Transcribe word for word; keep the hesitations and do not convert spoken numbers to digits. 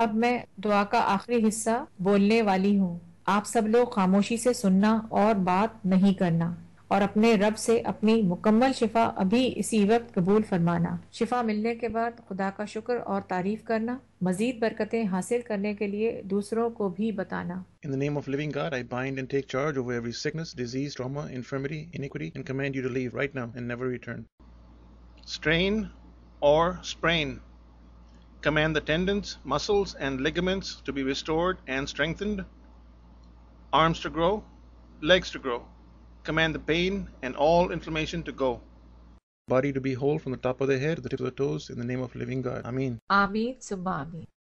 अब मैं दुआ का आखिरी हिस्सा बोलने वाली हूँ। आप सब लोग खामोशी से सुनना और बात नहीं करना, और अपने रब से अपनी मुकम्मल शिफा अभी इसी वक्त कबूल फरमाना। शिफा मिलने के बाद खुदा का शुक्र और तारीफ करना, मजीद बरकतें हासिल करने के लिए दूसरों को भी बताना। In the name of living God, I bind and take charge over every sickness, disease, trauma, infirmity, iniquity, and command you to leave right now and never return. Strain or sprain. Command the tendons, muscles, and ligaments to be restored and strengthened. Arms to grow, legs to grow. Command the pain and all inflammation to go. Body to be whole from the top of the head to the tips of the toes, in the name of living God. Ameen. Ameen. Summa ameen.